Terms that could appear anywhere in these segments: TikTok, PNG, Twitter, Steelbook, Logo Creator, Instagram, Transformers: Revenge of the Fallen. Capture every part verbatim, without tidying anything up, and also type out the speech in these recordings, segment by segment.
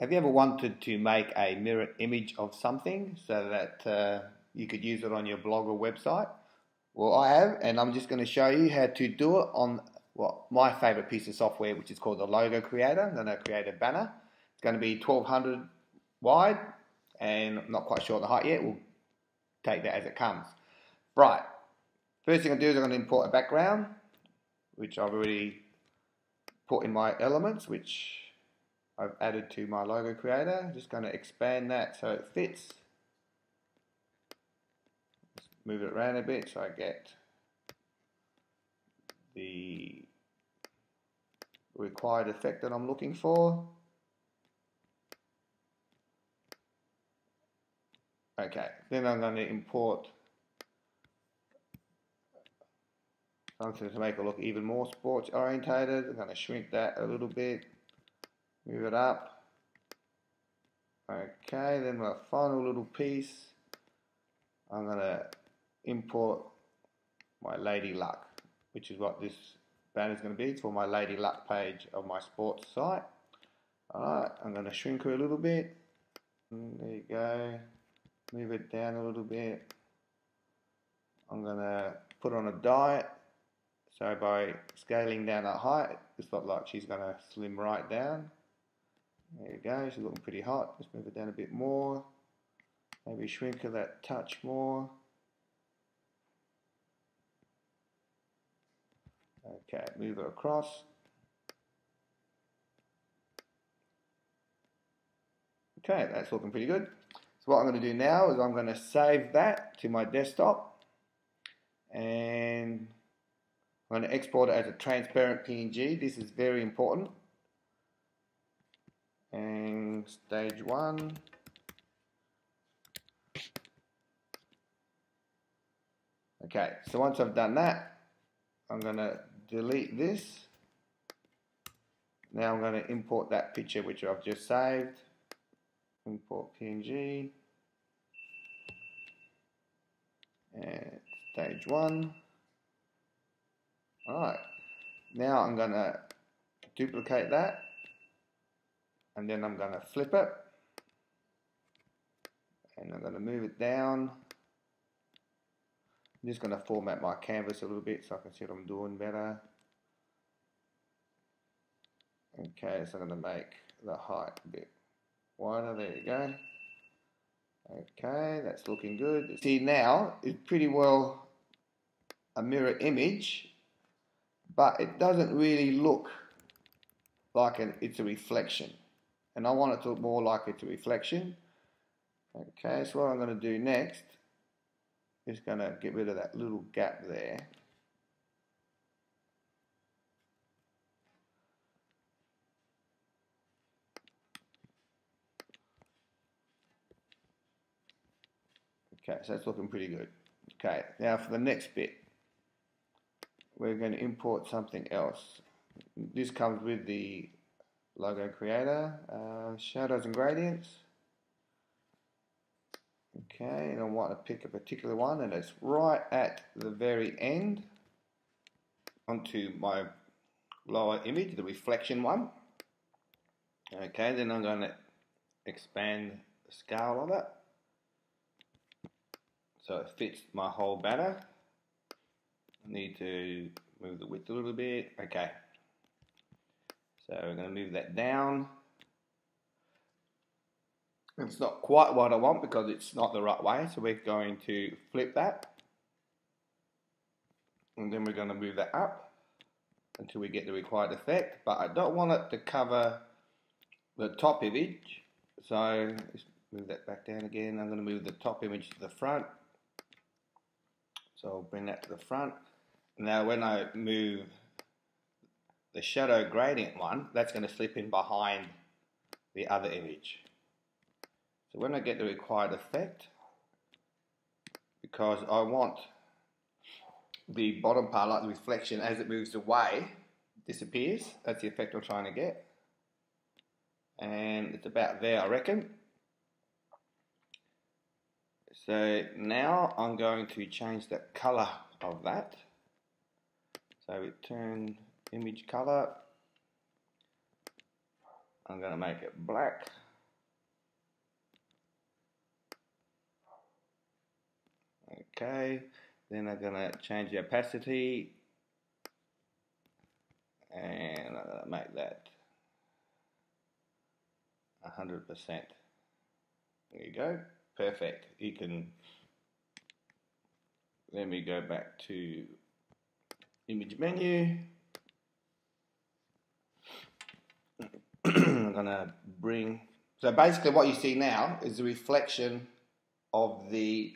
Have you ever wanted to make a mirror image of something so that uh, you could use it on your blog or website? Well, I have, and I'm just going to show you how to do it on well, my favorite piece of software, which is called the Logo Creator. I'm going to create a banner. It's going to be twelve hundred wide, and I'm not quite sure on the height yet. We'll take that as it comes. Right, first thing I do is I'm going to import a background, which I've already put in my elements, which I've added to my Logo Creator. Just going to expand that so it fits. Just move it around a bit so I get the required effect that I'm looking for. Okay, then I'm going to import something to make it look even more sports orientated. I'm going to shrink that a little bit. Move it up. Okay, then my final little piece, I'm going to import my Lady Luck, which is what this banner is going to be. It's for my Lady Luck page of my sports site. Alright, I'm going to shrink her a little bit. There you go. Move it down a little bit. I'm going to put on a diet. So by scaling down her height, it's not like she's going to slim right down. There you go, she's looking pretty hot. Just move it down a bit more. Maybe shrink her that touch more. Okay, move her across. Okay, that's looking pretty good. So what I'm going to do now is I'm going to save that to my desktop. And I'm going to export it as a transparent P N G. This is very important. And stage one. Okay, so once I've done that, I'm going to delete this. Now I'm going to import that picture which I've just saved. Import P N G. And stage one. Alright, now I'm going to duplicate that, and then I'm going to flip it, and I'm going to move it down. I'm just going to format my canvas a little bit so I can see what I'm doing better. Okay, so I'm going to make the height a bit wider. There you go. Okay, that's looking good. See, now it's pretty well a mirror image, but it doesn't really look like an, it's a reflection, and I want it to look more like it's a reflection. Okay, so what I'm going to do next is going to get rid of that little gap there. Okay, so that's looking pretty good. Okay, now for the next bit, we're going to import something else. This comes with the Logo Creator, uh, shadows and gradients. Okay, and I want to pick a particular one, and it's right at the very end onto my lower image, the reflection one. Okay, then I'm going to expand the scale of it so it fits my whole banner. Need to move the width a little bit. Okay, so we're going to move that down. It's not quite what I want because it's not the right way, so we're going to flip that, and then we're going to move that up until we get the required effect. But I don't want it to cover the top image, so just move that back down again. I'm going to move the top image to the front, so I'll bring that to the front. Now when I move the shadow gradient one, that's going to slip in behind the other image. So when I get the required effect, because I want the bottom part, like the reflection, as it moves away, disappears. That's the effect I'm trying to get. And it's about there, I reckon. So now I'm going to change the color of that. So we turn image color. I'm going to make it black. Okay, then I'm gonna change the opacity and I'm gonna make that one hundred percent. There you go, perfect. You can, let me go back to image menu. I'm gonna bring, so basically what you see now is the reflection of the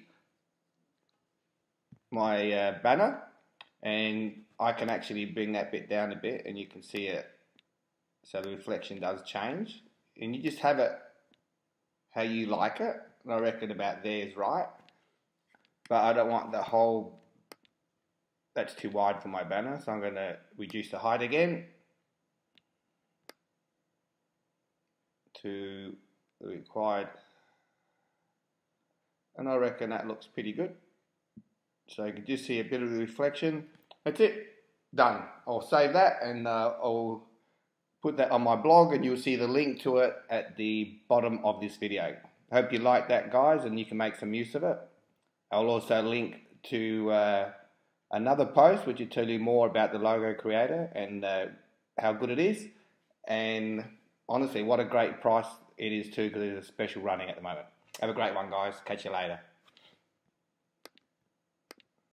my uh, banner, and I can actually bring that bit down a bit and you can see it, so the reflection does change, and you just have it how you like it, and I reckon about there is right, but I don't want the whole, that's too wide for my banner, so I'm going to reduce the height again to the required, and I reckon that looks pretty good. So you can just see a bit of the reflection. That's it, done. I'll save that and uh, I'll put that on my blog, and you'll see the link to it at the bottom of this video. Hope you like that, guys, and you can make some use of it. I'll also link to uh, another post which will tell you more about the Logo Creator and uh, how good it is, and honestly what a great price it is too, because it's a special running at the moment. Have a great one, guys. Catch you later.